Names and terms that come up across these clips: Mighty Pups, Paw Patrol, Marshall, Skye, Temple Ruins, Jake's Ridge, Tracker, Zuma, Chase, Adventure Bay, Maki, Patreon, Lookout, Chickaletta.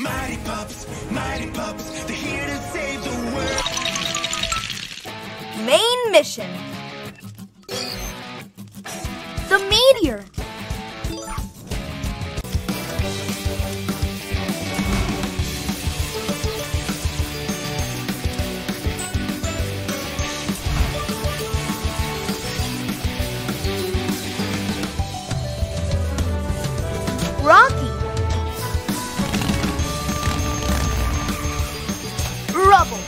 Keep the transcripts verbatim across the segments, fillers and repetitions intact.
Mighty Pups, Mighty Pups, they're here to save the world. Main mission. The meteor. Rocky. Rubble.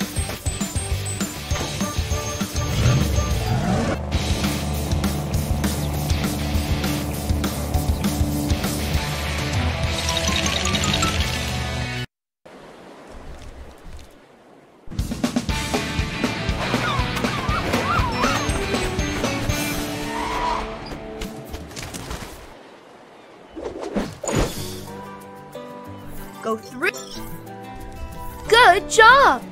Go through. Good job!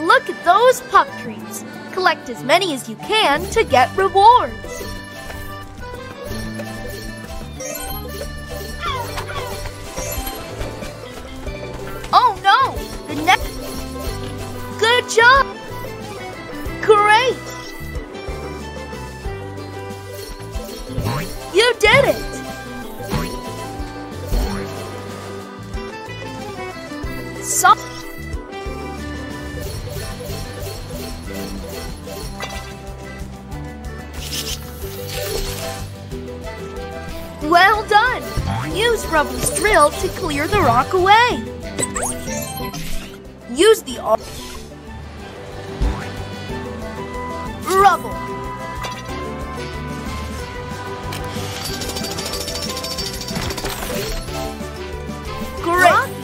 Look at those pup treats. Collect as many as you can to get rewards. Oh no! The next. Good job! Great! You did it! Soft. Well done! Use Rubble's drill to clear the rock away. Use the ar- Rubble. Great!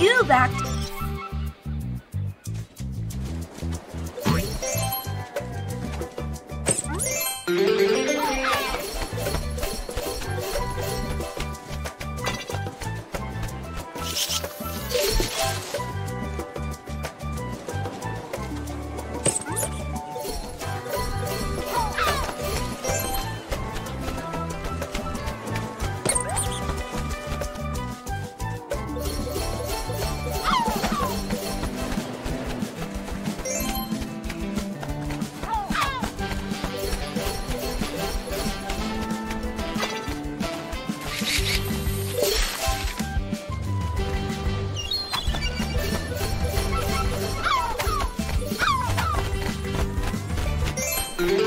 You back.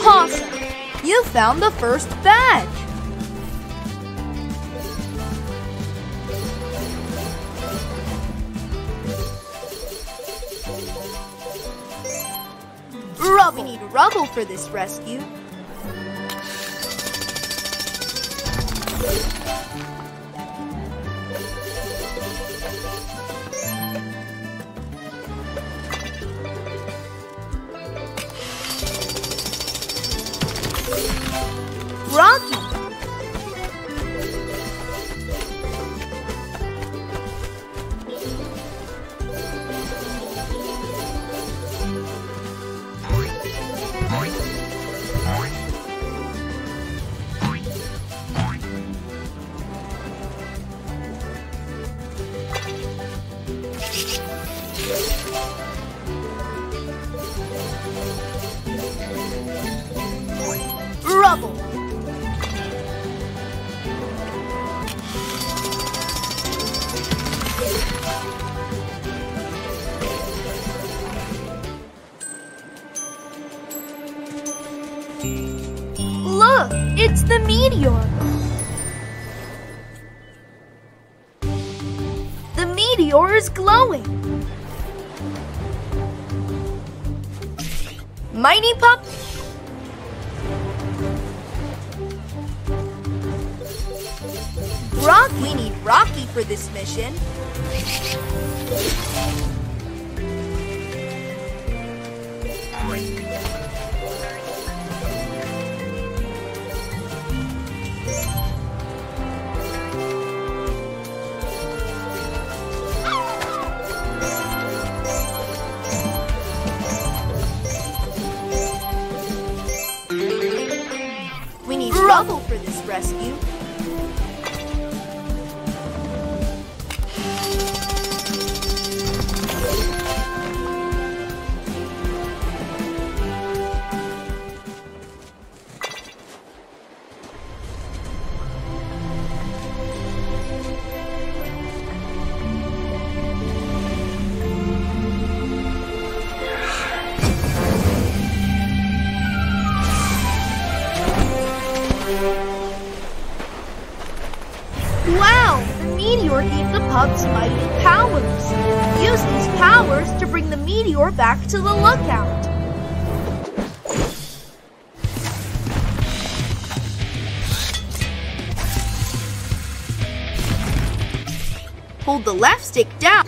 Awesome! You found the first badge! Rubble! We need rubble for this rescue. Rocky! Rubble! Look, it's the meteor. The meteor is glowing. Mighty Pup. Rock, we need Rocky for this mission. We need rubble for this rescue. Mighty powers. Use these powers to bring the meteor back to the lookout. Hold the left stick down.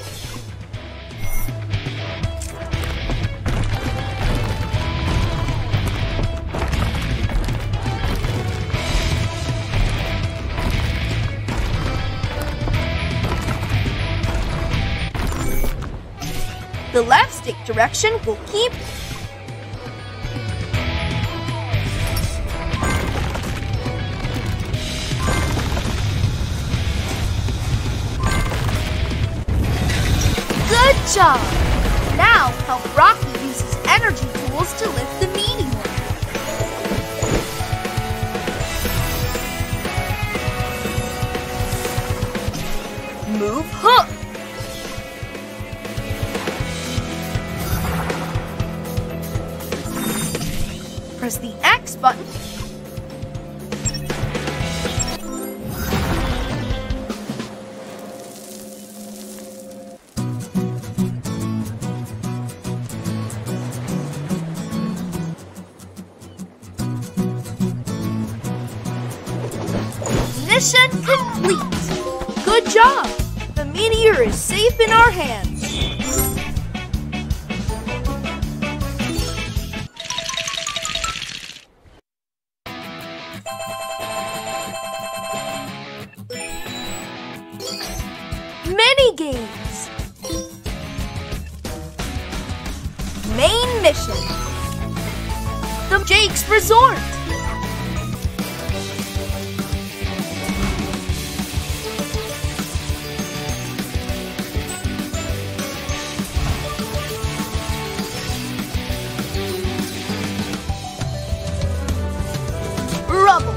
The left stick direction will keep. Good job! Now help Rocky use his energy tools to lift the meteor. Move hook. Press the X button. Mission complete! Good job! The meteor is safe in our hands. Games. Main mission. The Jake's Resort. Rubble.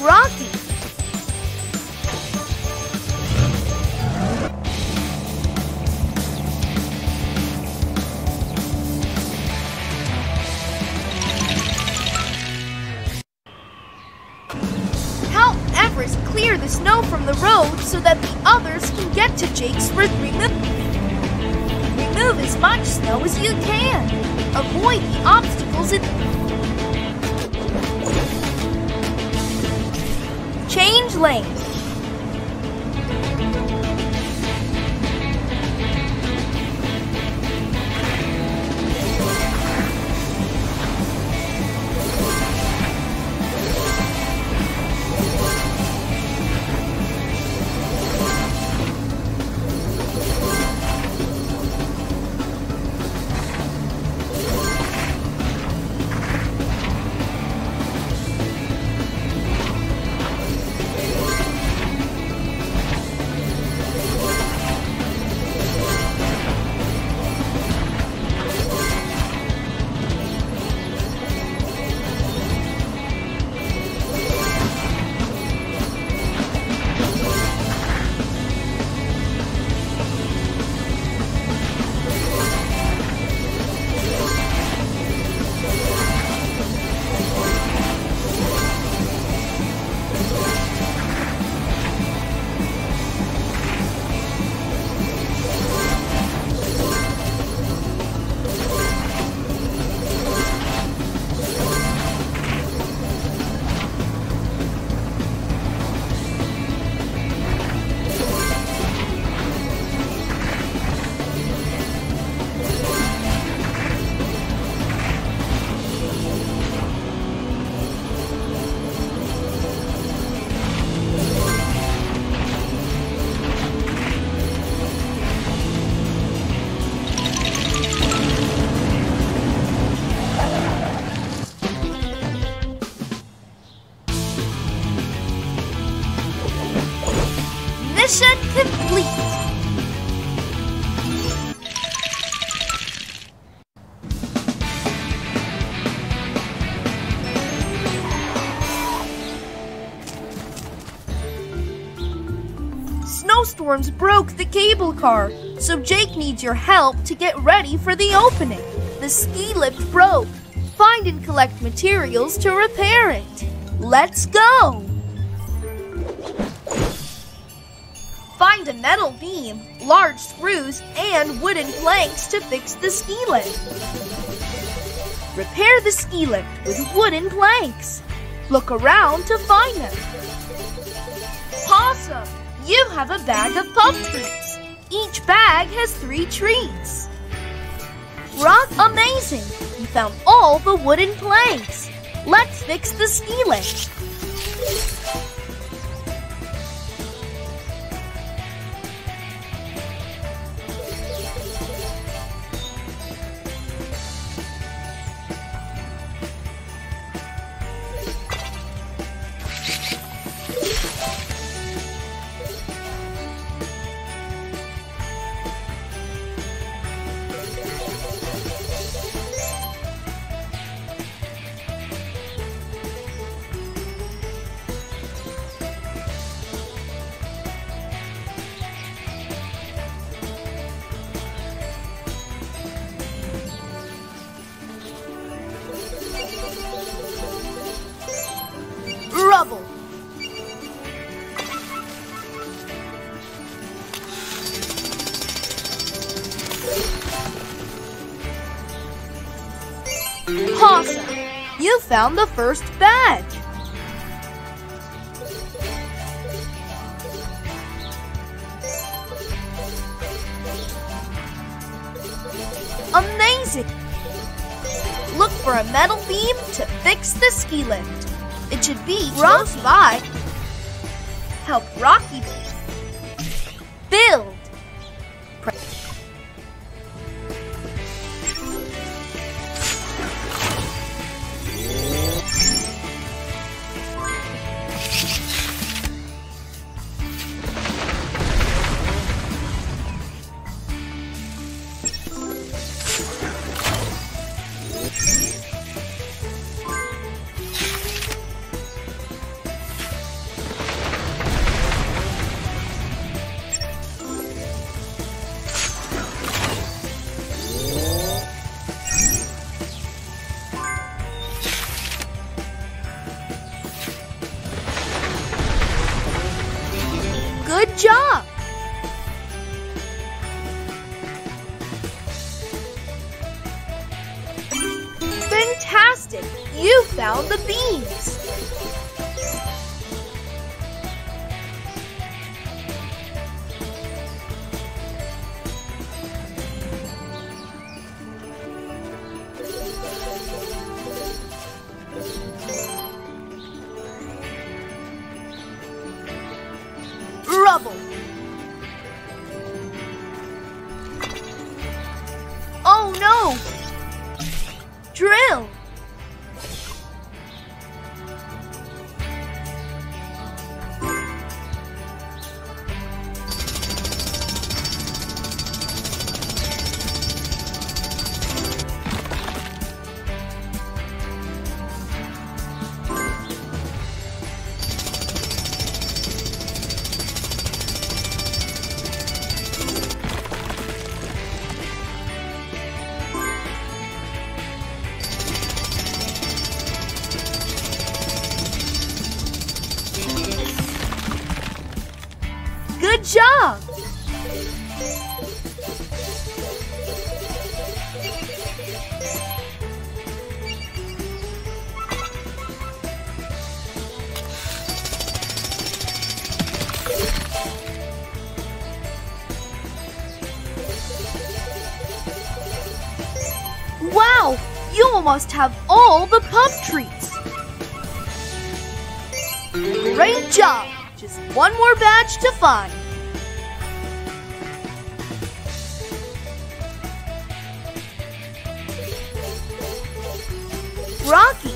Rocky. Clear the snow from the road so that the others can get to Jake's Ridge. Remove, remove as much snow as you can. Avoid the obstacles in. Change lane. Mission complete! Snowstorms broke the cable car, so Jake needs your help to get ready for the opening. The ski lift broke. Find and collect materials to repair it. Let's go! Find a metal beam, large screws, and wooden planks to fix the ski lift. Repair the ski lift with wooden planks. Look around to find them. Possum! You have a bag of pup treats. Each bag has three treats. Rock amazing! You found all the wooden planks. Let's fix the ski lift. Awesome! You found the first badge! Amazing! Look for a metal beam to fix the ski lift. It should be close by. Help Rocky build. Good job! Fantastic! You found the beans! Oh no! Drill! Good job! Wow! You almost have all the pup treats! Great job! Just one more badge to find. Rocky.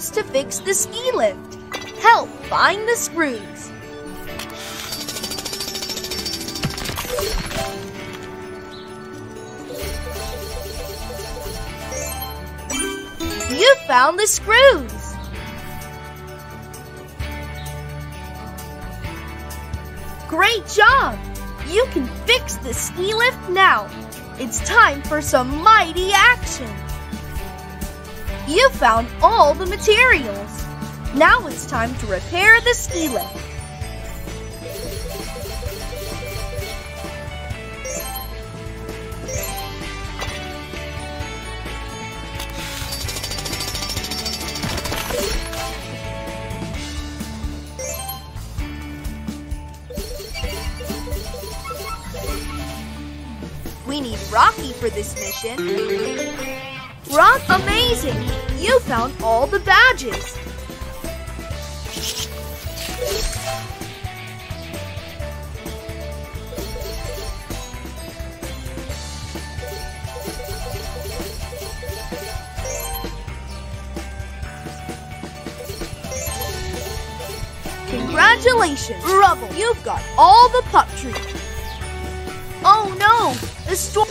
screws to fix the ski lift. Help find the screws. You found the screws. Great job! You can fix the ski lift now. It's time for some mighty action. You found all the materials. Now it's time to repair the ski lift. We need Rocky for this mission. Rock, amazing! You found all the badges. Congratulations, Rubble! You've got all the pup treats. Oh no! The storm.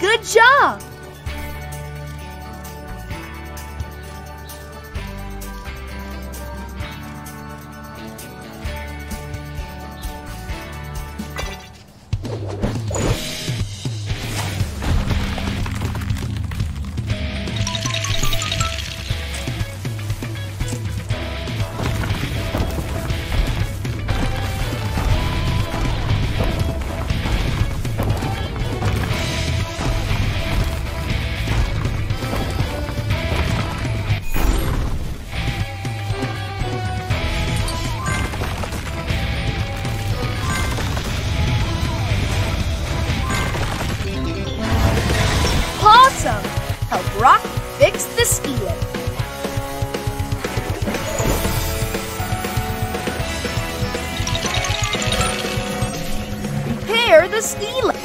Good job! Help Rock fix the ski lift. Repair the ski lift.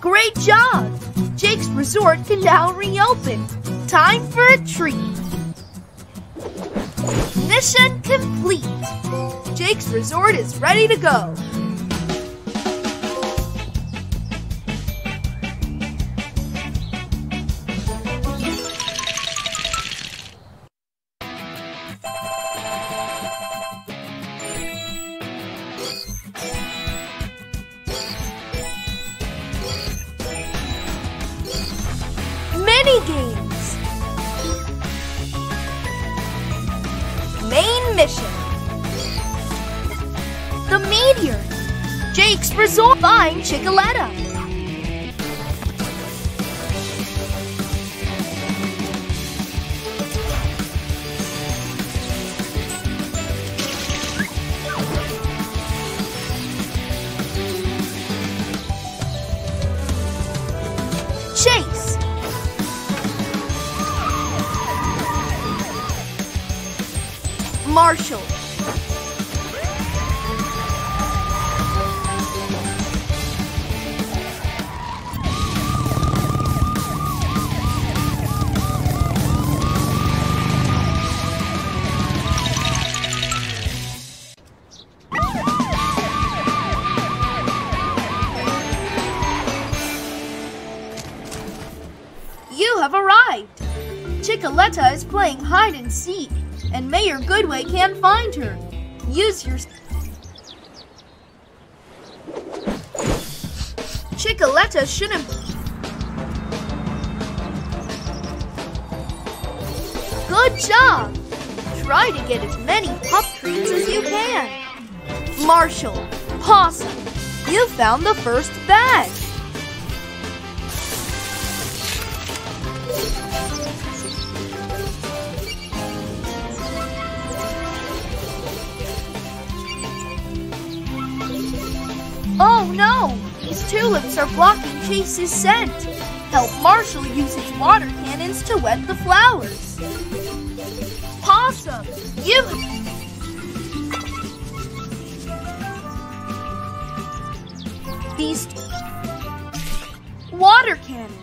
Great job! Jake's Resort can now reopen. Time for a treat. Mission complete. Jake's Resort is ready to go. Games. Main mission. The Meteor. Jake's Resort. Find Chickaletta. Chase. Marshall. Chickaletta is playing hide and seek, and Mayor Goodway can't find her. Use your... Chickaletta shouldn't... Good job! Try to get as many pup treats as you can. Marshall, Possum, you found the first bag. Oh no! These tulips are blocking Chase's scent. Help Marshall use his water cannons to wet the flowers. Possum, you... These... Water cannons.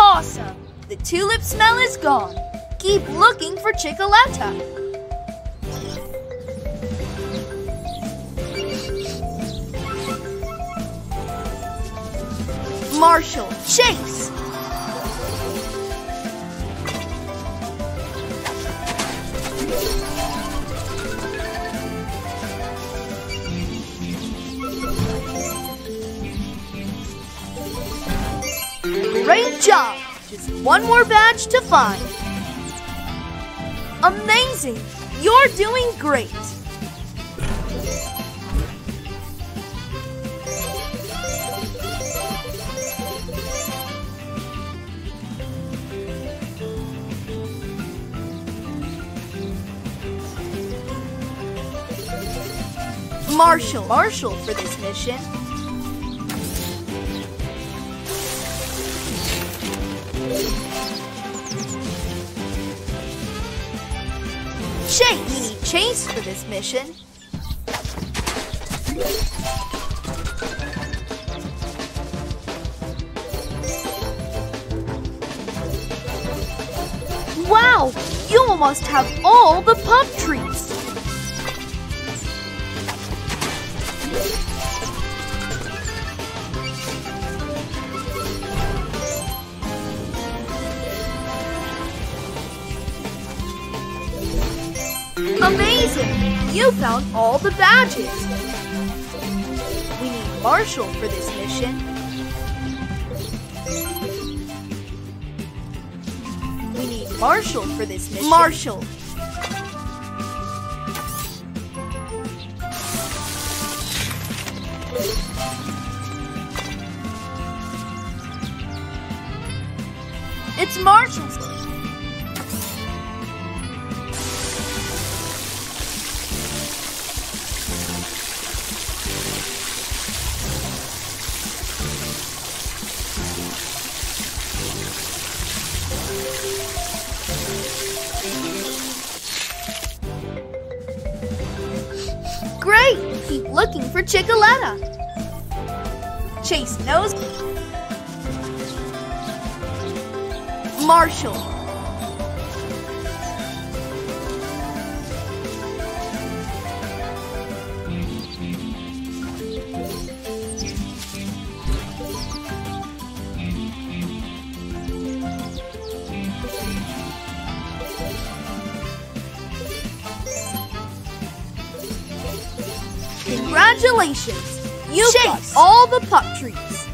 Awesome! The tulip smell is gone. Keep looking for Chickaletta. Marshall, Chase! Great job! Just one more badge to find. Amazing! You're doing great! Marshall, Marshall for this mission. Chase! We need Chase for this mission. Wow! You almost have all the pup treats! Amazing! You found all the badges! We need Marshall for this mission. We need Marshall for this mission. Marshall! It's Marshall's! Great! Keep looking for Chickaletta. Chase knows. Marshall. Congratulations! You've got all the pup treats!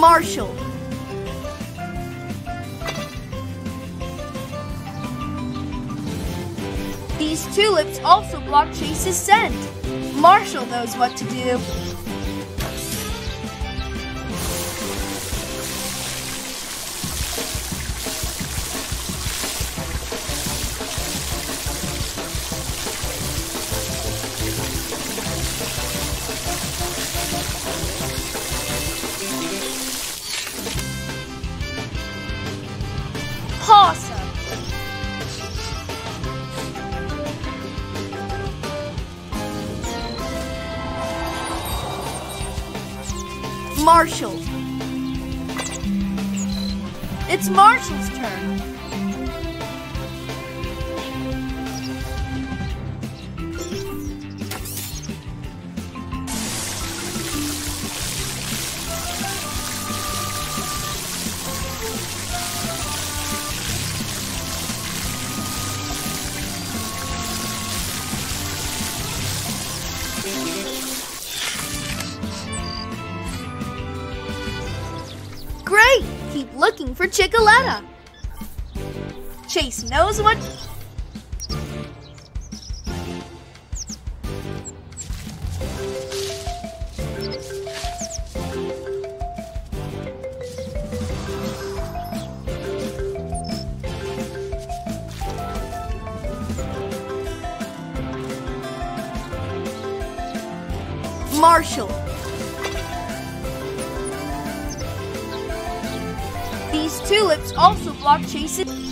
Marshall! These tulips also block Chase's scent. Marshall knows what to do. Awesome! Marshall. It's Marshall's turn. Great! Keep looking for Chickaletta. Chase knows what... Marshall. These tulips also block Chase's.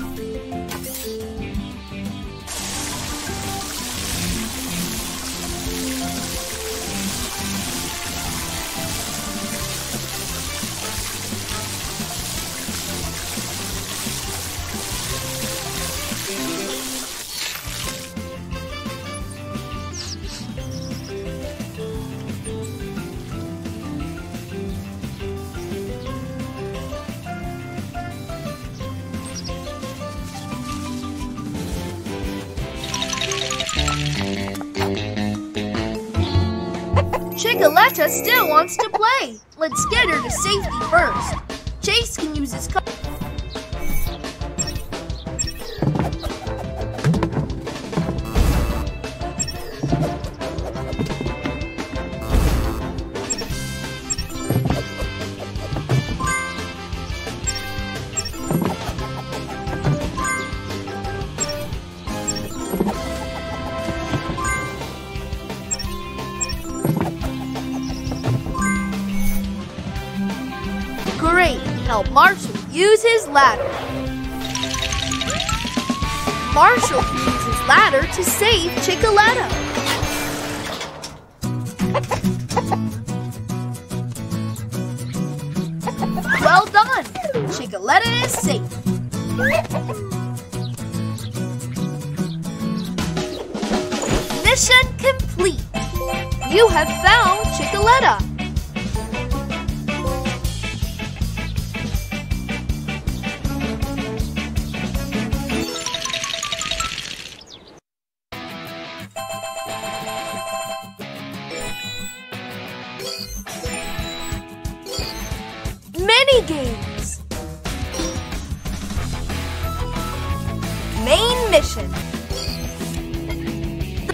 Chickaletta still wants to play. Let's get her to safety first. Chase can use his... Help Marshall use his ladder. Marshall can use his ladder to save Chickaletta. Well done! Chickaletta is safe. Mission complete! You have found Chickaletta. Mini games. Main mission.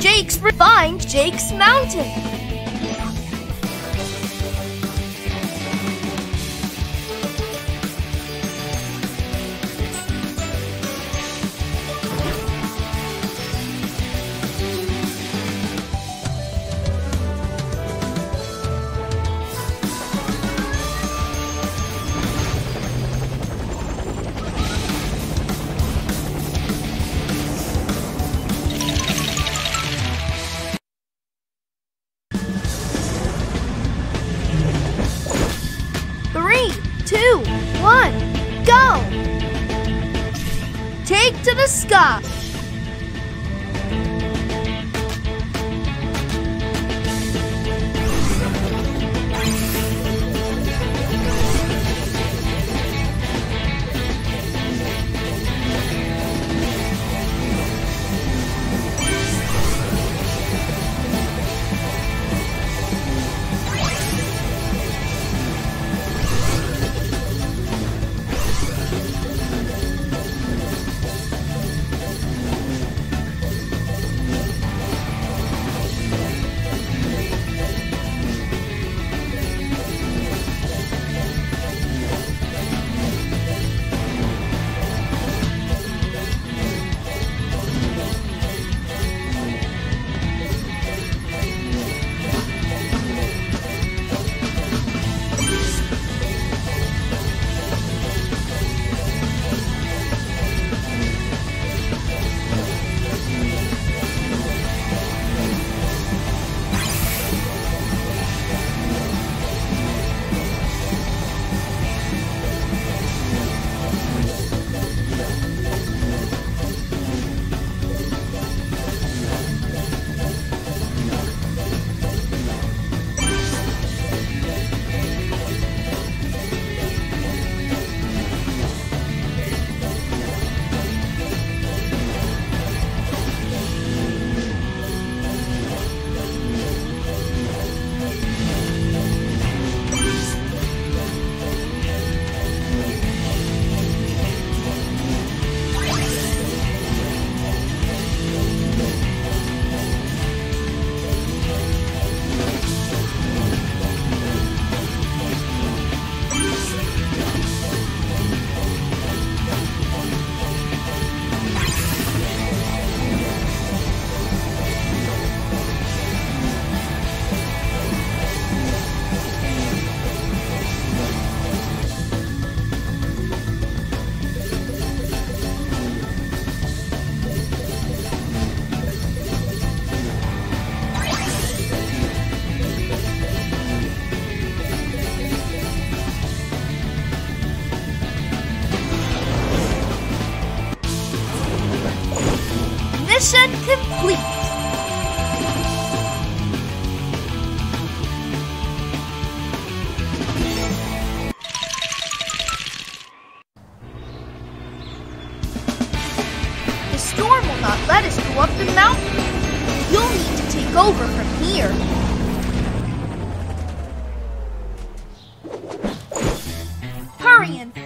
Jake's Ridge. Find Jake's Mountain. One, go! Take to the sky.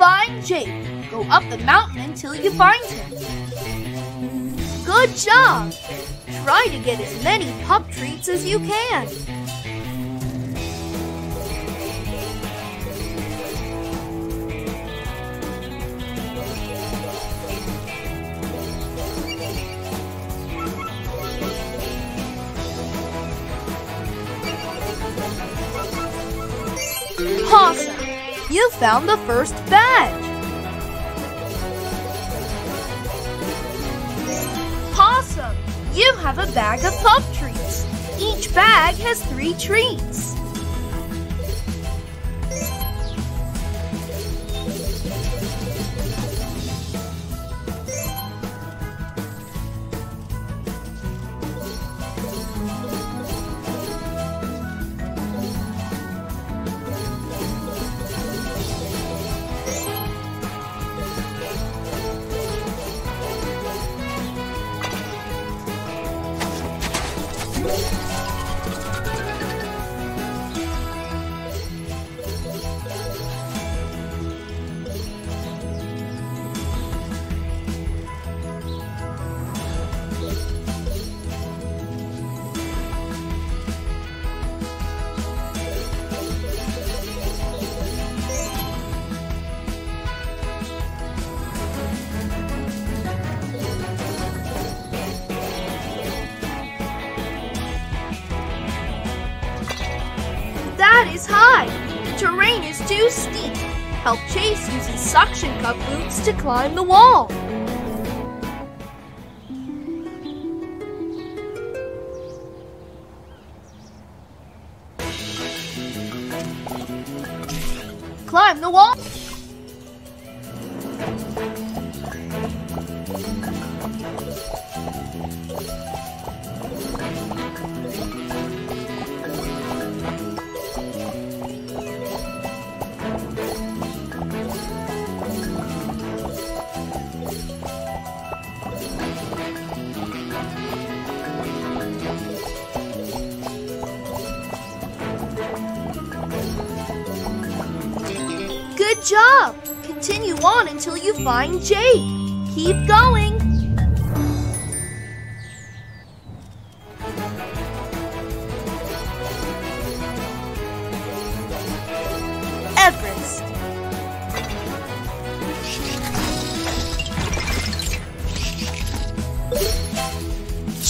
find Jake. Go up the mountain until you find him. Good job! Try to get as many pup treats as you can. Awesome! You found the first badge! Awesome! You have a bag of pup treats! Each bag has three treats! Too steep. Help Chase use his suction cup boots to climb the wall. Climb the wall. Good job! Continue on until you find Jake. Keep going! Everest.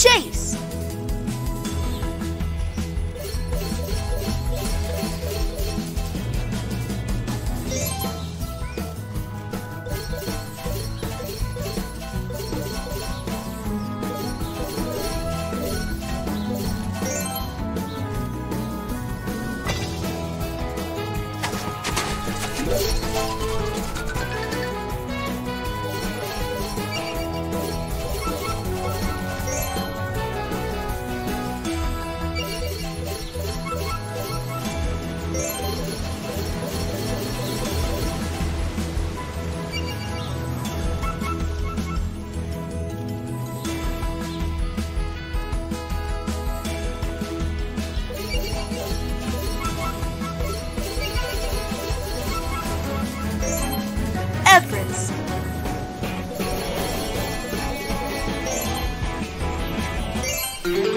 Chase.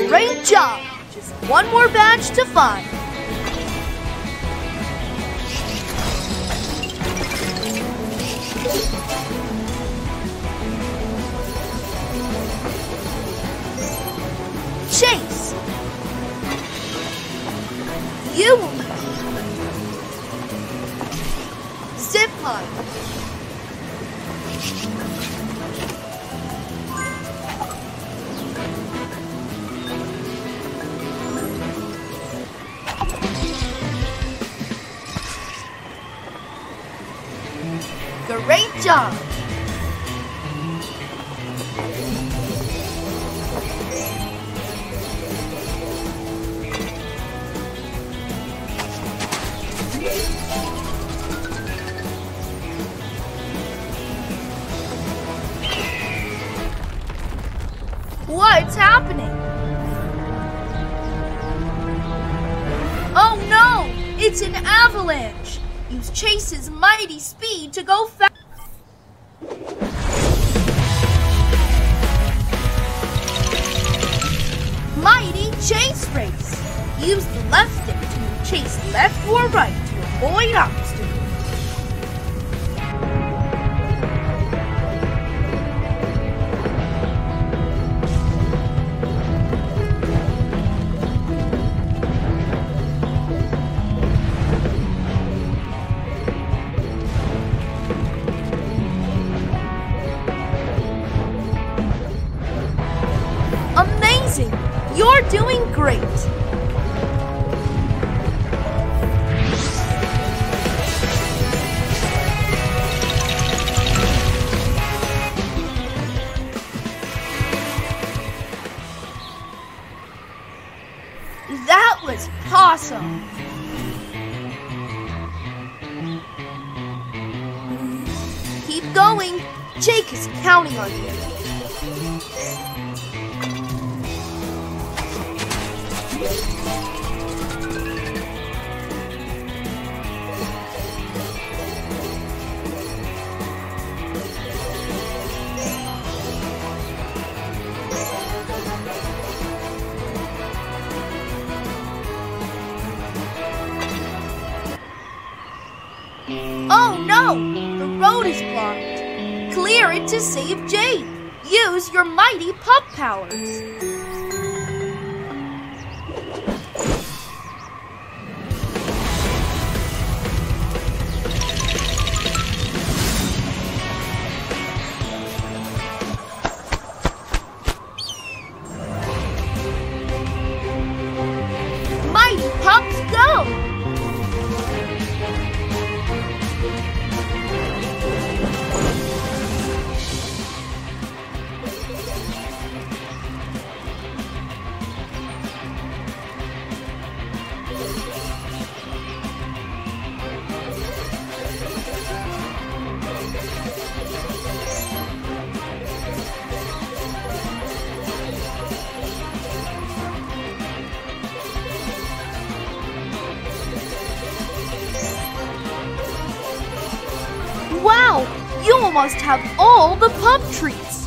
Great job! Just one more badge to find. Chase! You will zip line. Great job! What's happening? Oh no! It's an avalanche! Use Chase's mighty speed to go fast. Mighty Chase Race. Use the left stick to chase left or right to avoid obstacles. You're doing great! That was awesome! Keep going! Jake is counting on you! Oh no! The road is blocked! Clear it to save Jake! Use your mighty pup powers! Wow! You almost have all the pup treats!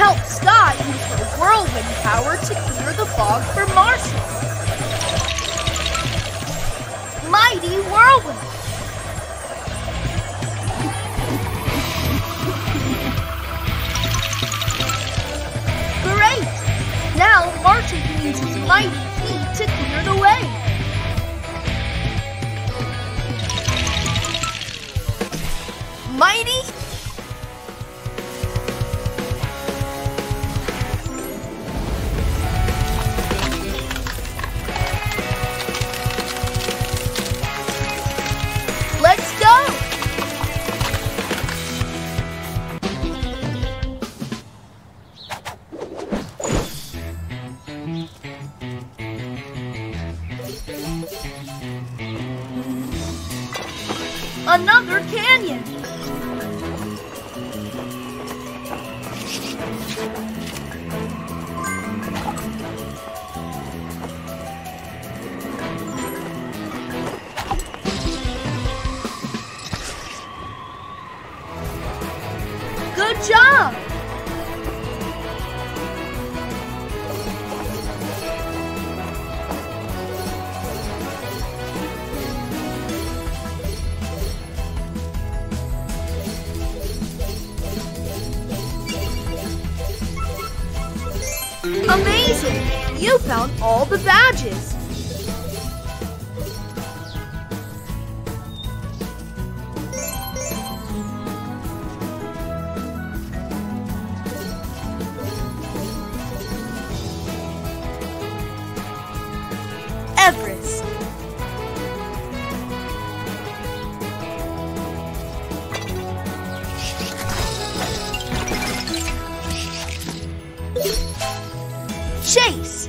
Help Skye use her whirlwind power to clear the fog for Marshall. Mighty Whirlwind! Great! Now Marshall can use his mighty feet to clear the way. Mighty Another canyon! Good job! Amazing! You found all the badges! Everest. Chase.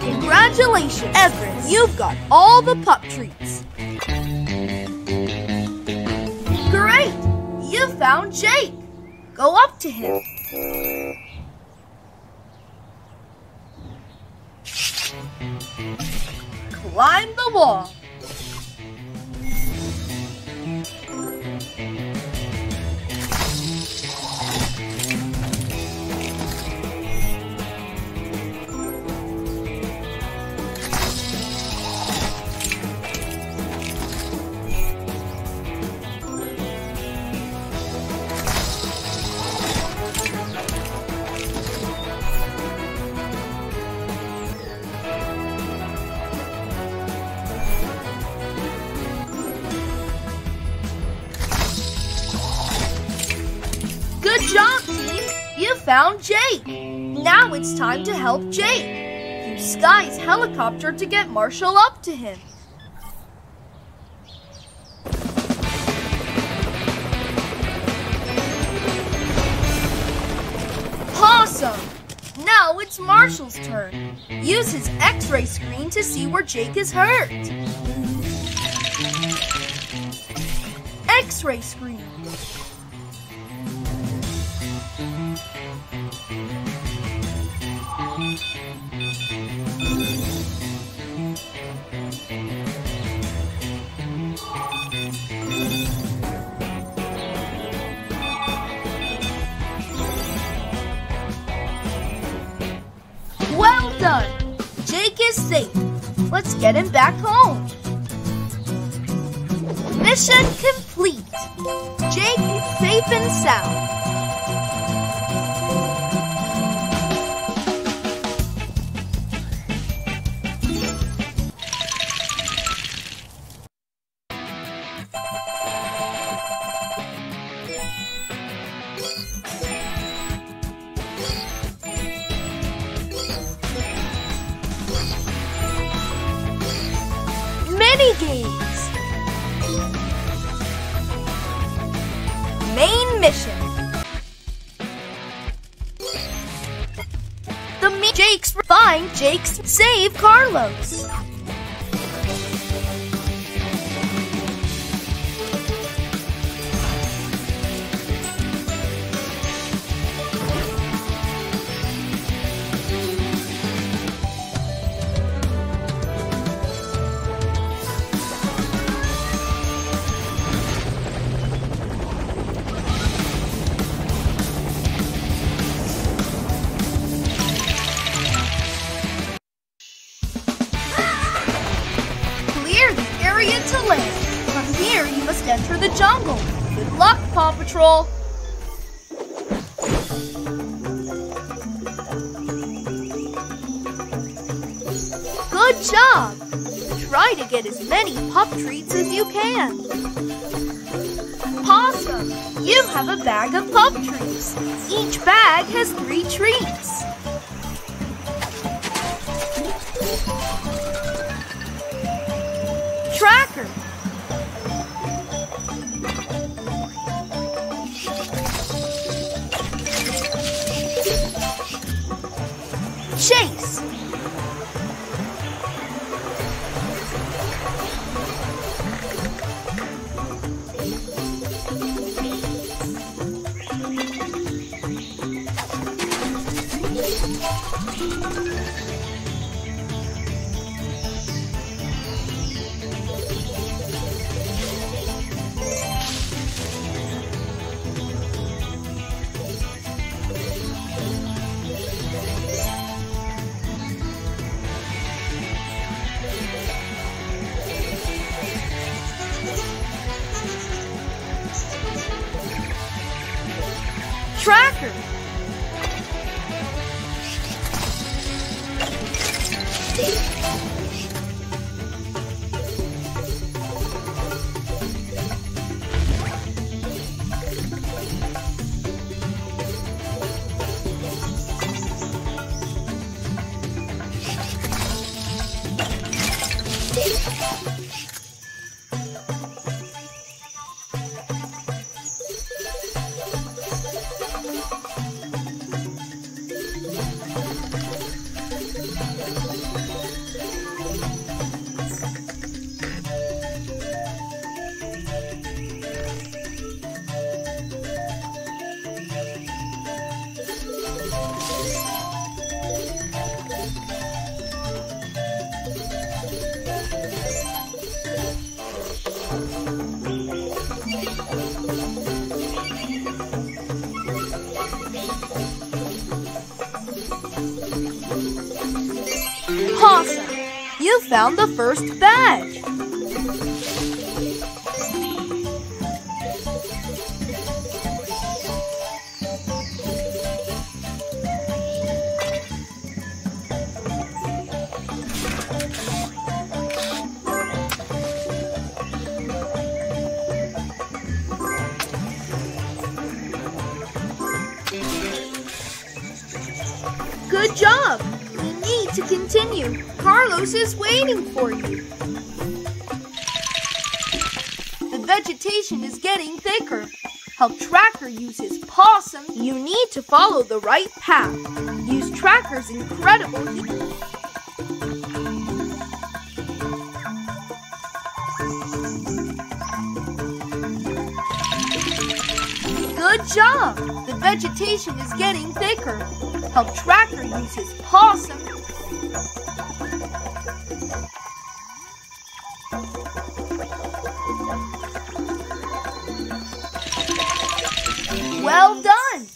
Congratulations, Everett! You've got all the pup treats! Great! You found Jake! Go up to him! Climb the wall! Found Jake! Now it's time to help Jake! Use Skye's helicopter to get Marshall up to him! Awesome! Now it's Marshall's turn! Use his X-ray screen to see where Jake is hurt! X-ray screen! Well done! Jake is safe. Let's get him back home. Mission complete. Jake is safe and sound. Games. Main mission. The mi Jake's find Jake's save Carlos. Enter the jungle. Good luck, Paw Patrol. Good job. Try to get as many pup treats as you can. Possum, you have a bag of pup treats. Each bag has three treats. Tracker. Chase! Tracker! Awesome! You found the first badge! Good job! We need to continue. Carlos is waiting for you. The vegetation is getting thicker. Help Tracker use his possum. You need to follow the right path. Use Tracker's incredible heat. Good job! The vegetation is getting thicker. Help Tracker use his possum. Well done!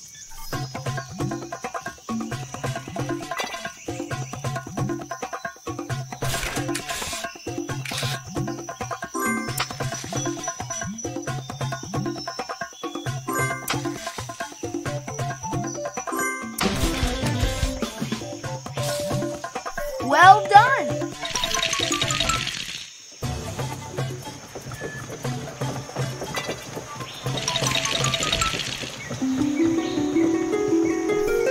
Well done!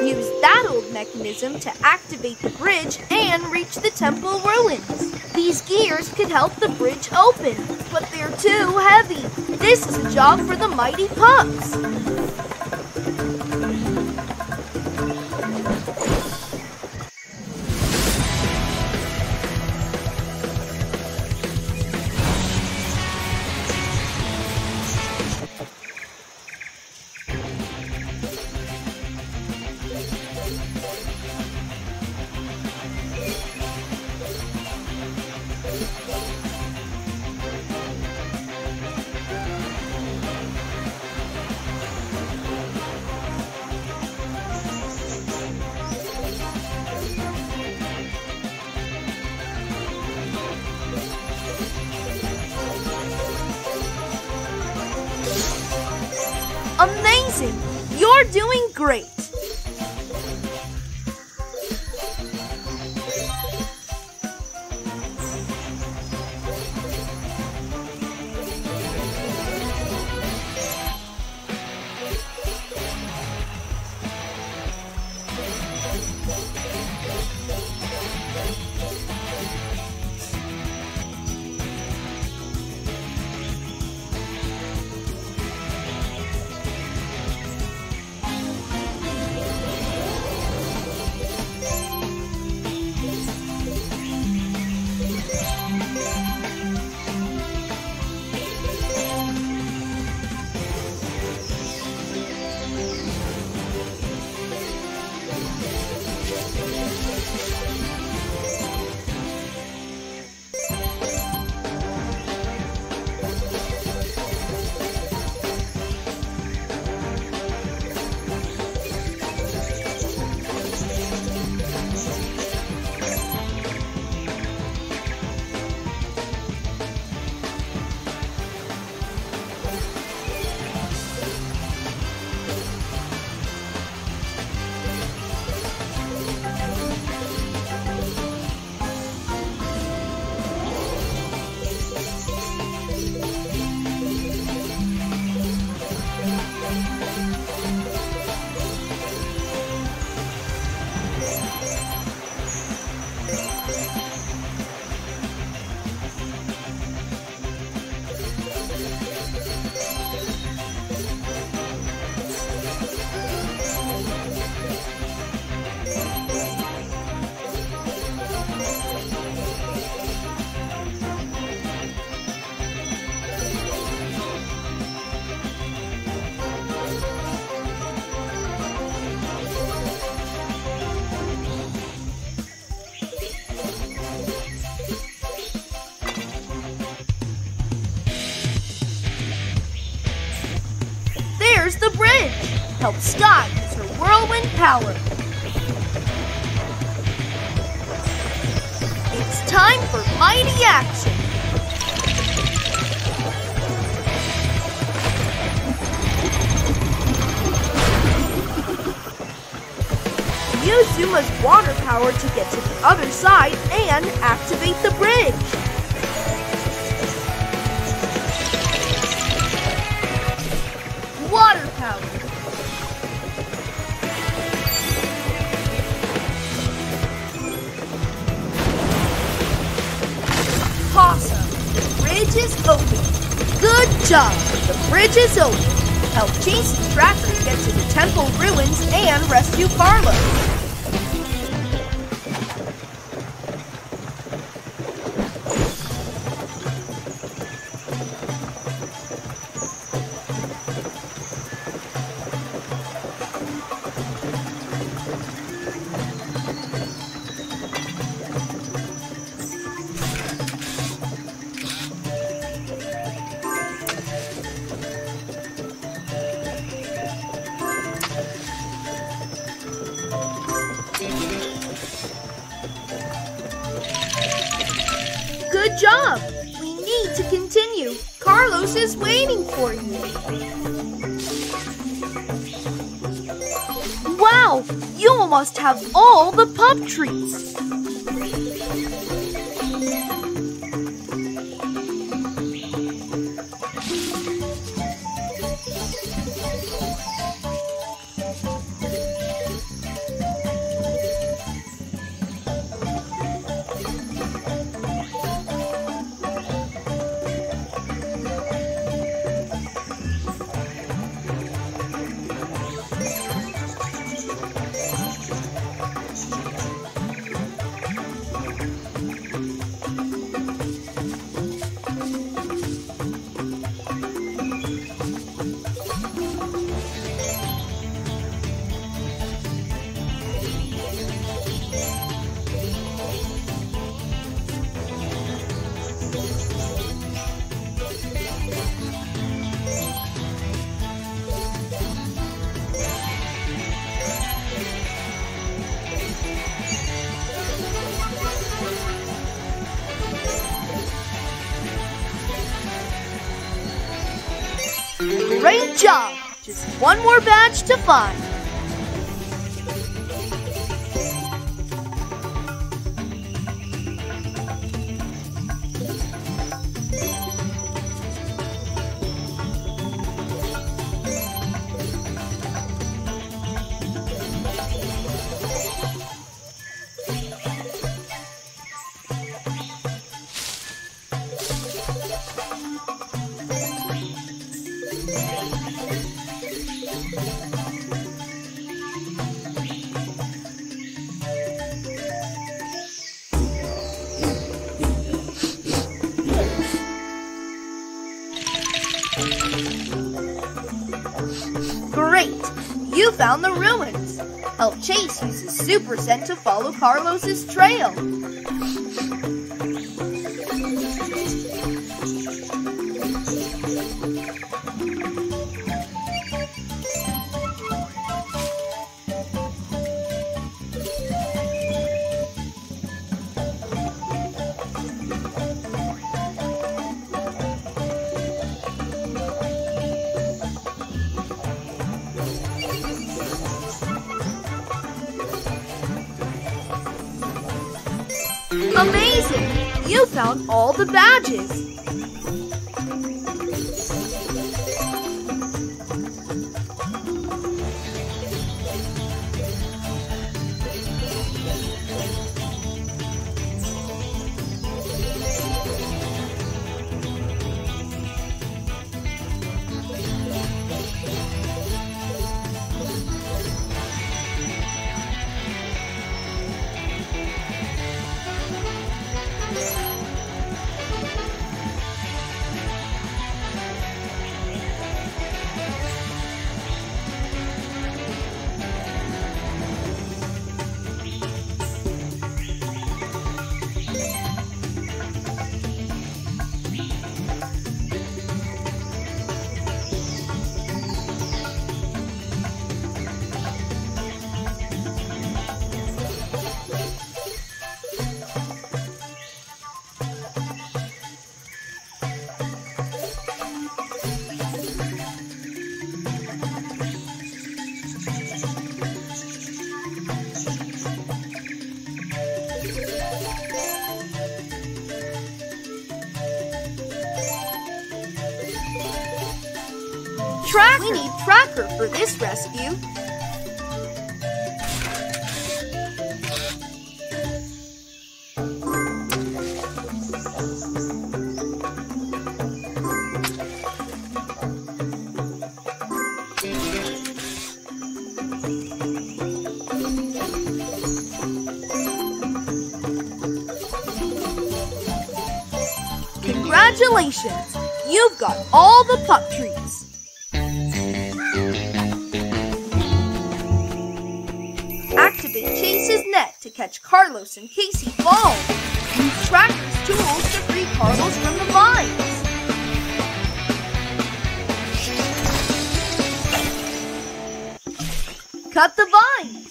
Use that old mechanism to activate the bridge and reach the Temple Ruins. These gears could help the bridge open, but they're too heavy. This is a job for the Mighty Pups. Amazing! You're doing great! There's the bridge! Help Skye use her whirlwind power! It's time for mighty action! Use Zuma's water power to get to the other side and activate the bridge! Water power. Awesome. The bridge is open. Good job. The bridge is open. Help Chase and Tracker get to the Temple Ruins and rescue Carlo. Good job! We need to continue. Carlos is waiting for you. Wow! You almost have all the pup treats. Great job! Just one more badge to find. Great! You found the ruins! Help Chase use his super scent to follow Carlos's trail! Amazing! You found all the badges! We need Tracker for this rescue. Congratulations! You've got all the pup treats! Activate Chase's net to catch Carlos in case he falls. Use Tracker's tools to free Carlos from the vines. Cut the vines.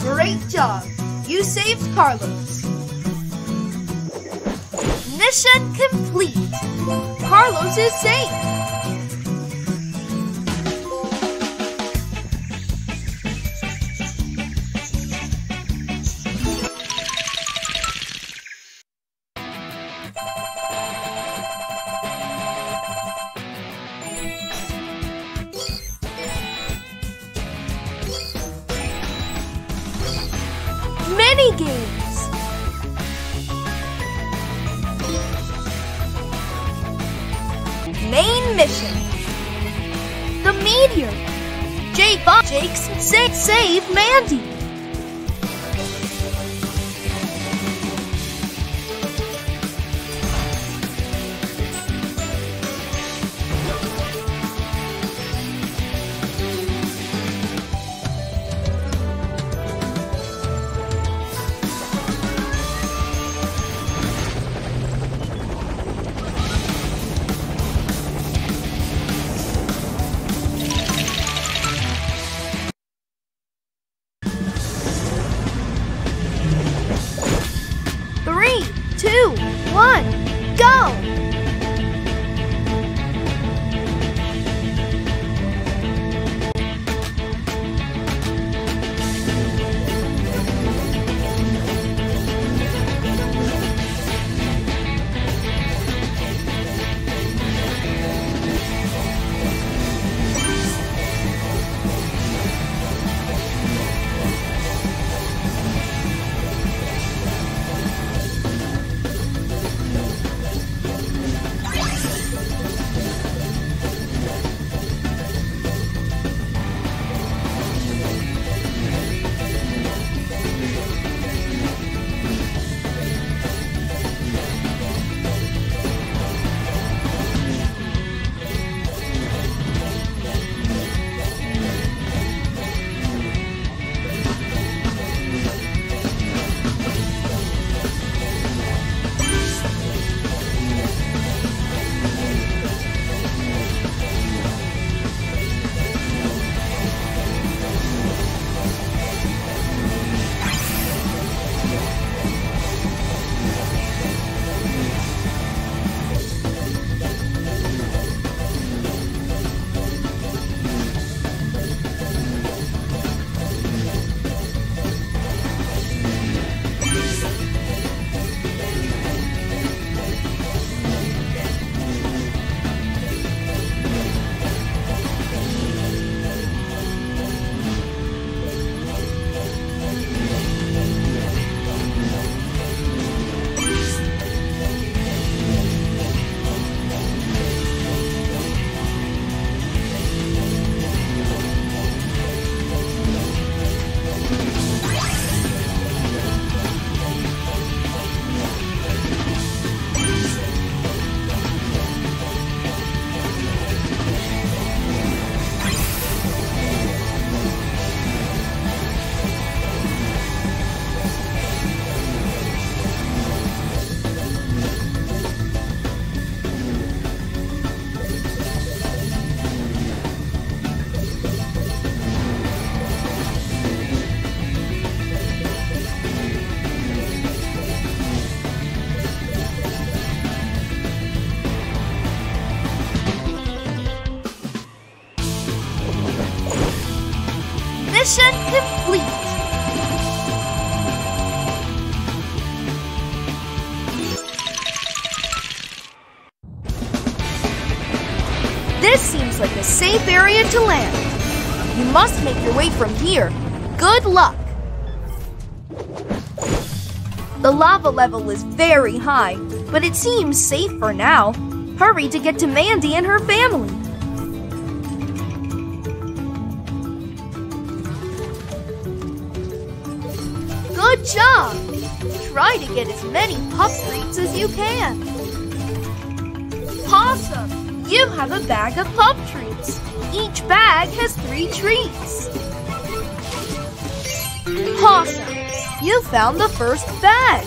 Great job! You saved Carlos! Mission complete! Carlos is safe! Mini games. Main mission. The meteor. Jake Jake's sa save Mandy. Mission complete! This seems like a safe area to land. You must make your way from here. Good luck! The lava level is very high, but it seems safe for now. Hurry to get to Mandy and her family. Good job! Try to get as many pup treats as you can. Possum! You have a bag of pup treats. Each bag has three treats. Possum, you found the first bag.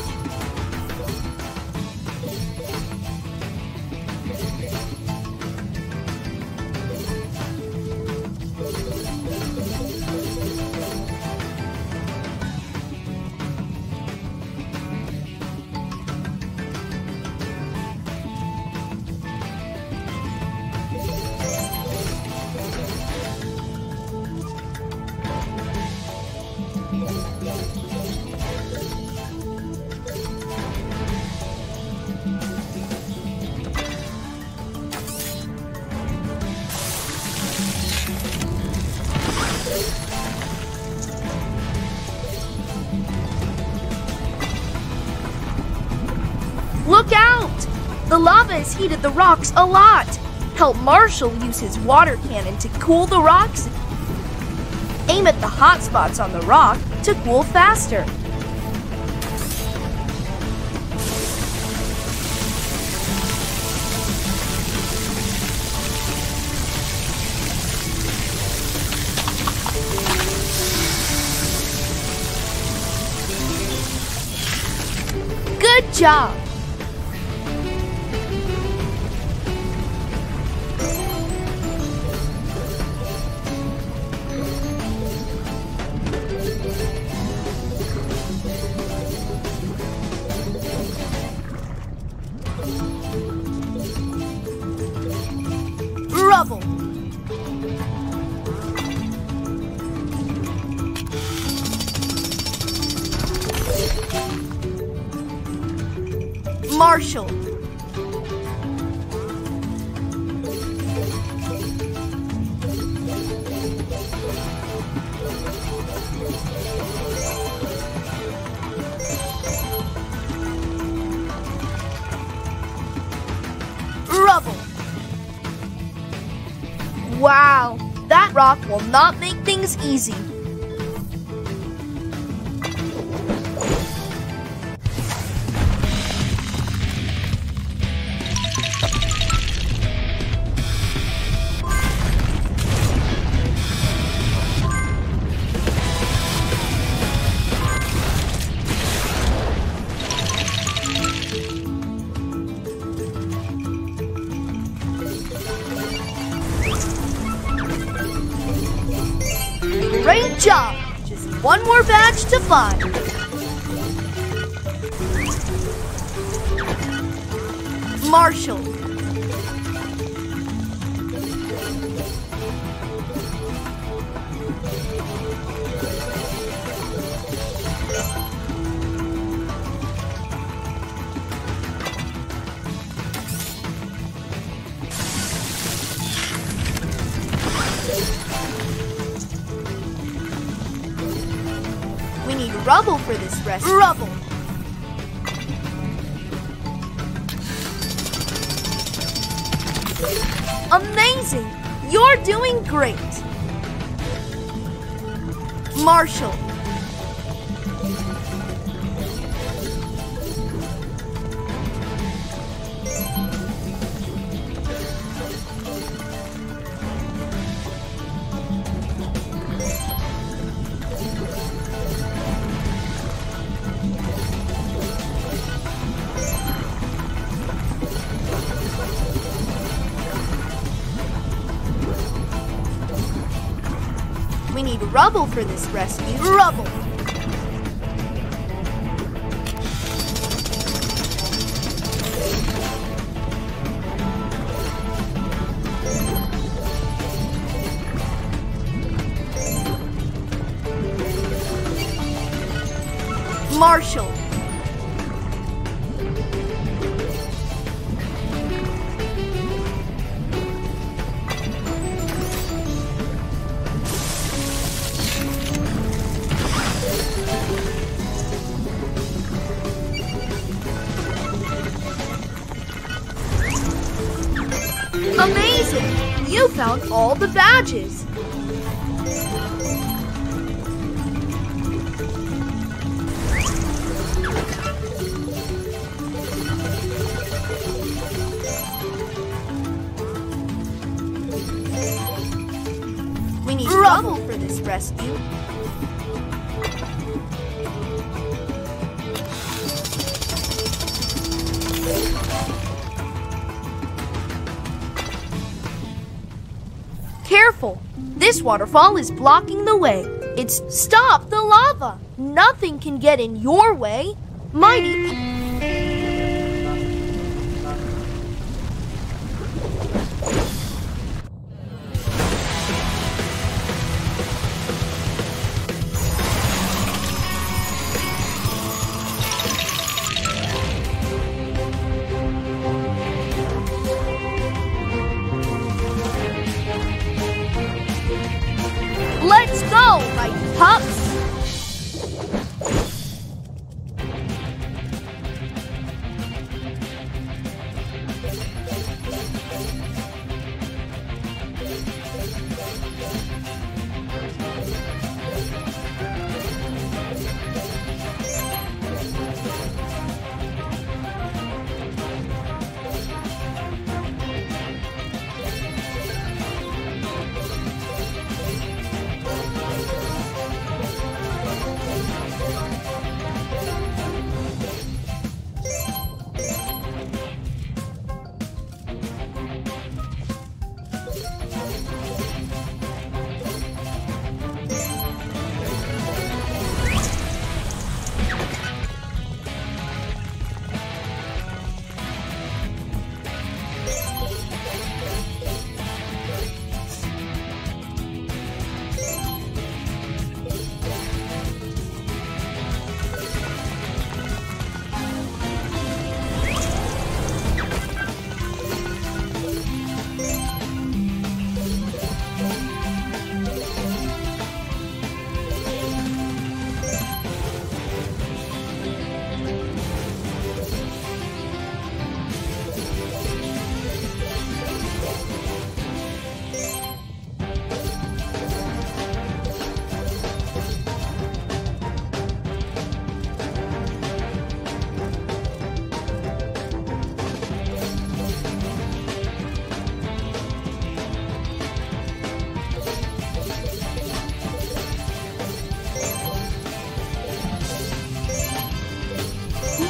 Look out! The lava has heated the rocks a lot. Help Marshall use his water cannon to cool the rocks. Aim at the hot spots on the rock to cool faster. Good job! Marshall. Rubble. Wow, that rock will not make things easy. Great job! Just one more badge to find. Marshall. Rubble for this rest. Rubble. Amazing! You're doing great. Marshall. We need rubble for this rescue. Rubble! Marshall. Amazing! You found all the badges! We need rubble for this rescue. Careful! This waterfall is blocking the way. It's stop the lava! Nothing can get in your way! Mighty Let's go, Mighty Pups!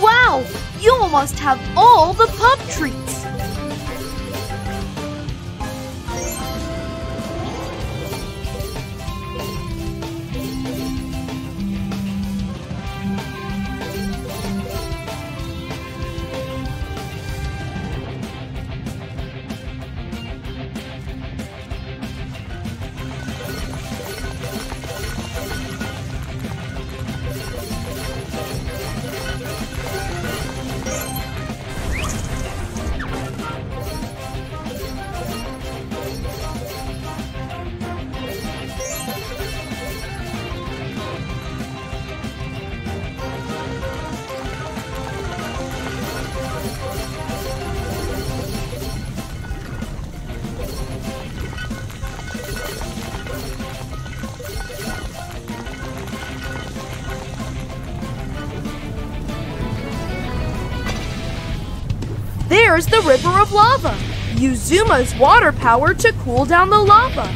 Wow! You almost have all the pup treats! There's the river of lava. Use Zuma's water power to cool down the lava.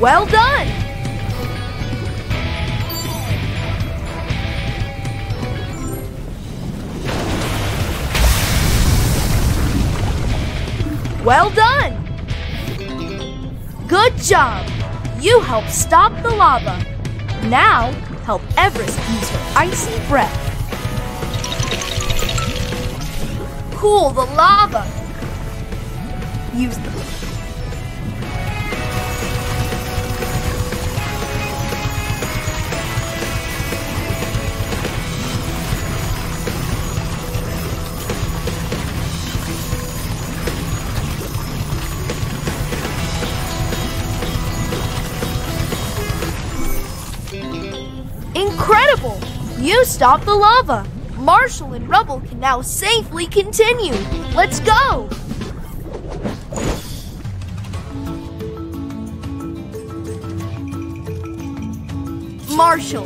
Well done! Well done! Good job! You helped stop the lava. Now, help Everest use her icy breath. Cool the lava. Use the... Incredible! You stopped the lava. Marshall and Rubble can now safely continue. Let's go! Marshall.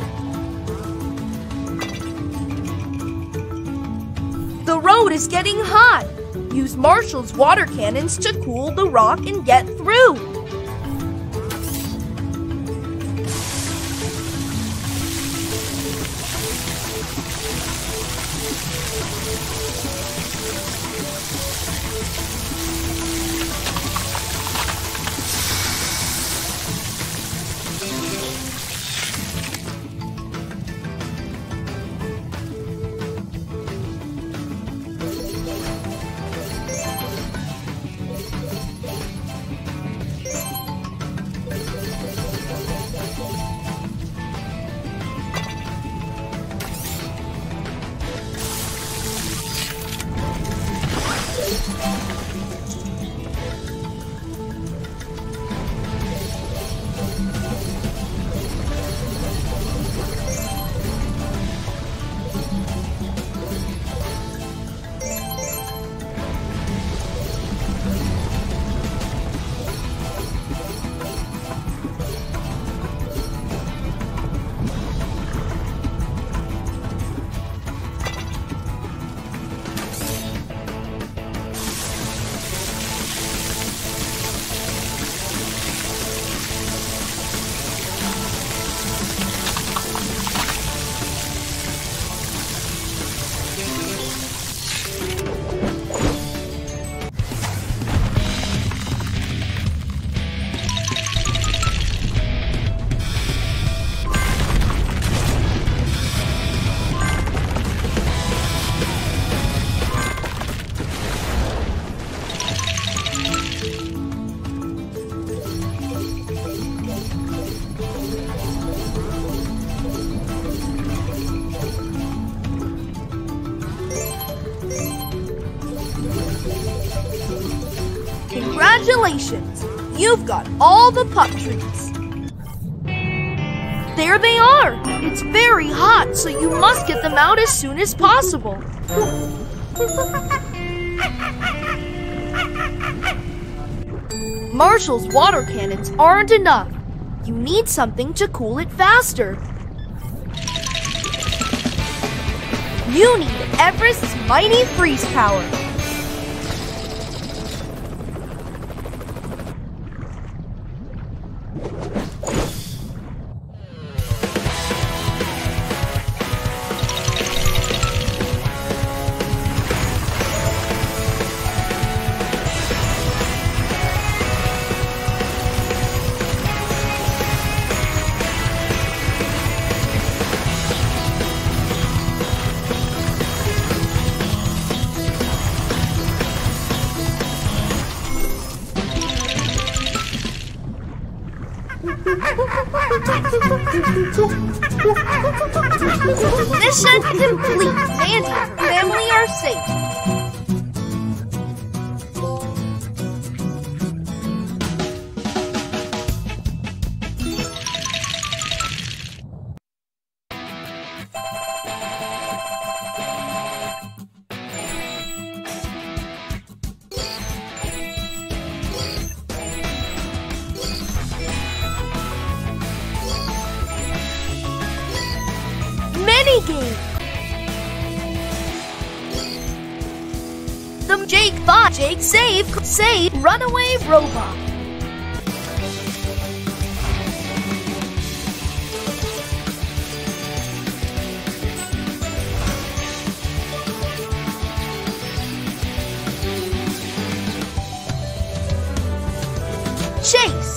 The road is getting hot. Use Marshall's water cannons to cool the rock and get through. Congratulations! You've got all the pup treats. There they are! It's very hot, so you must get them out as soon as possible. Marshall's water cannons aren't enough. You need something to cool it faster. You need Everest's mighty freeze power. Mission complete. Mandy and her family are safe. The Jake Bot, Jake Save, Save, Runaway Robot. Chase.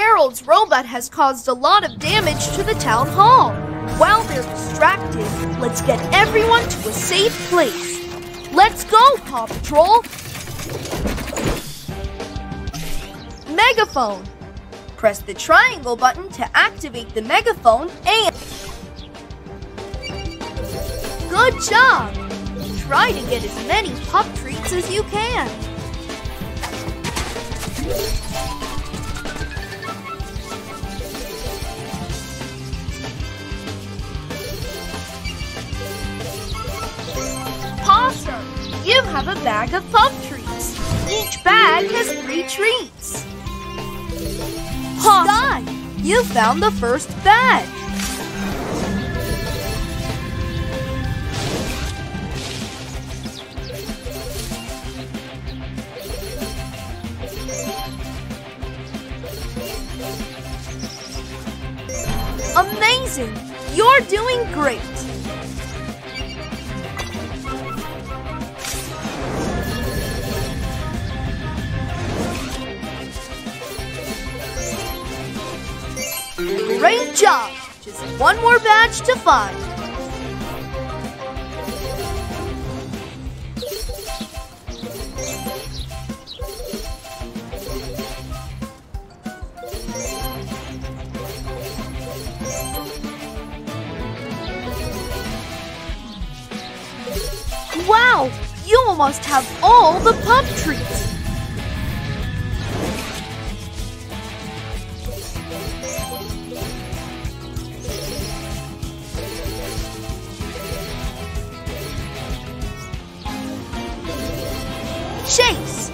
Harold's robot has caused a lot of damage to the town hall. While they're distracted, let's get everyone to a safe place. Let's go, Paw Patrol! Megaphone. Press the triangle button to activate the megaphone and... Good job! Try to get as many pup treats as you can. Possum, you have a bag of pup treats. Each bag has three treats. Skye, you found the first bag. Amazing! You're doing great! Great job! Just one more badge to find. Wow! You almost have all the pup treats! Chase!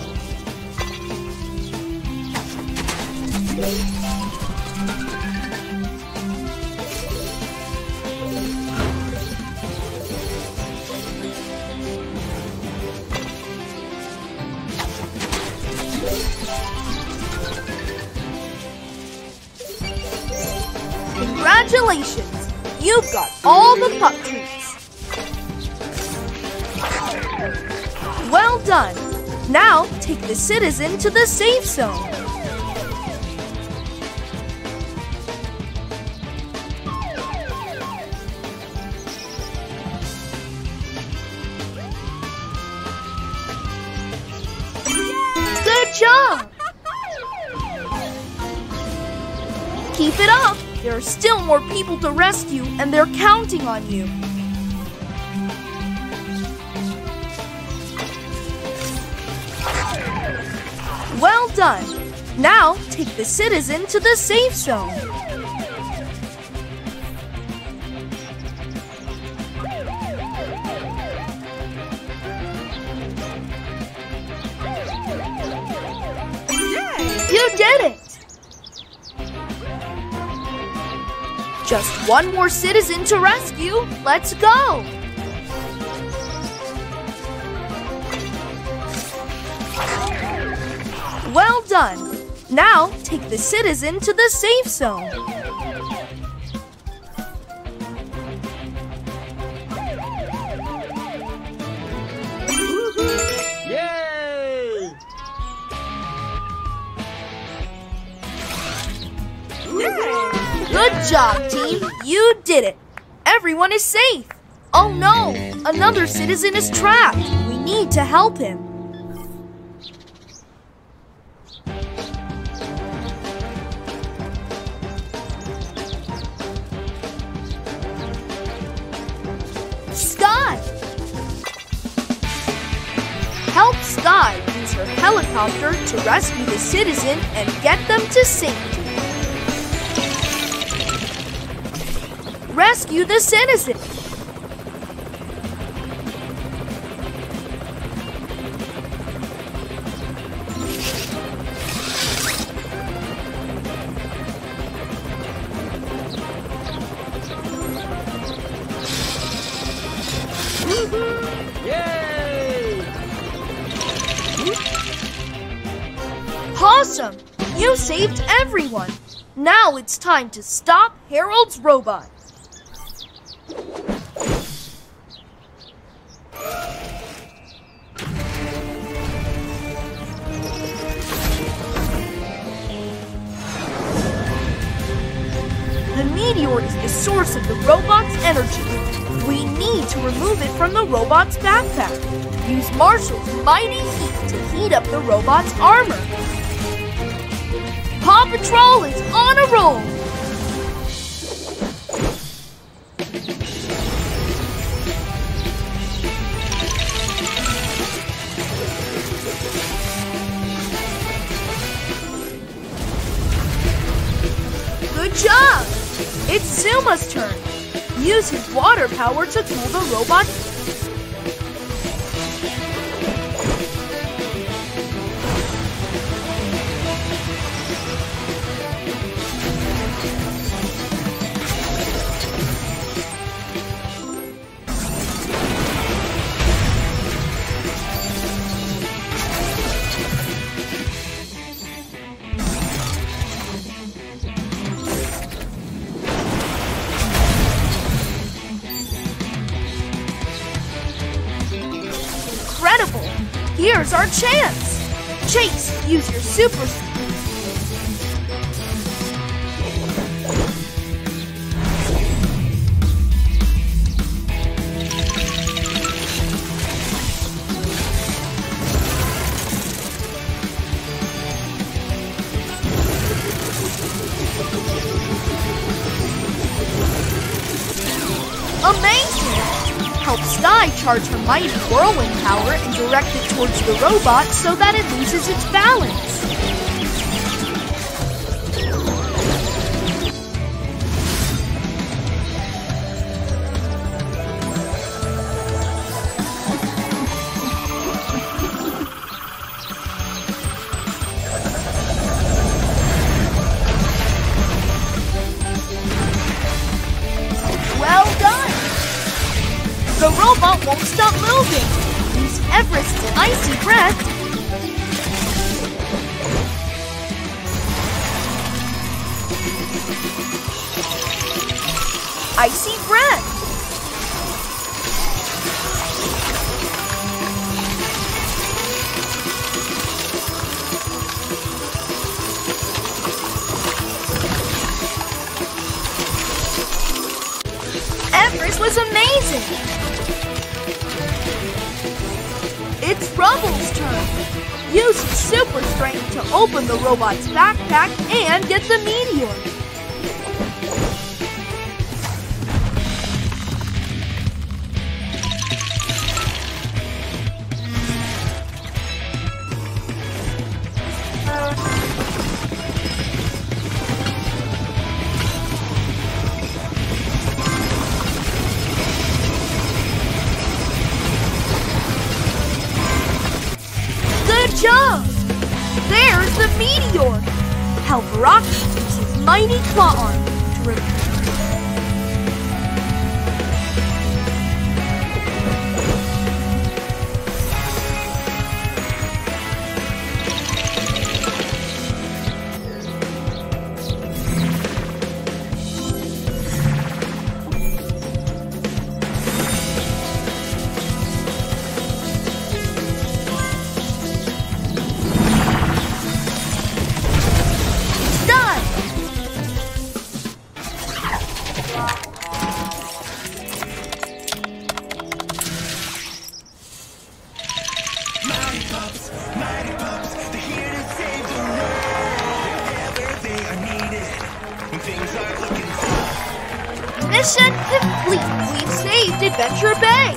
Congratulations! You've got all the pup treats! Well done! Now, take the citizen to the safe zone. Good job! Keep it up! There are still more people to rescue, and they're counting on you. Well done! Now, take the citizen to the safe zone. You did it! Just one more citizen to rescue. Let's go! Well done! Now, take the citizen to the safe zone. Yay! Good job, team! You did it! Everyone is safe! Oh no! Another citizen is trapped! We need to help him! Help Skye use her helicopter to rescue the citizen and get them to safety. Rescue the citizen! Awesome! You saved everyone! Now it's time to stop Harold's robot! sword is the source of the robot's energy. We need to remove it from the robot's backpack. Use Marshall's mighty heat to heat up the robot's armor. Paw Patrol is on a roll! Good job! It's Zuma's turn. Use his water power to cool the robot. Here's our chance! Chase, use your super speed. Help Skye charge her mighty whirlwind power and direct it towards the robot so that it loses its balance. The robot won't stop moving! Use Everest's icy breath! Icy breath! Everest was amazing! It's Rubble's turn. Use his super strength to open the robot's backpack and get the meteor. Jump! There's the meteor! Help Rocky use his mighty claw arm to remove Mission complete! We've saved Adventure Bay!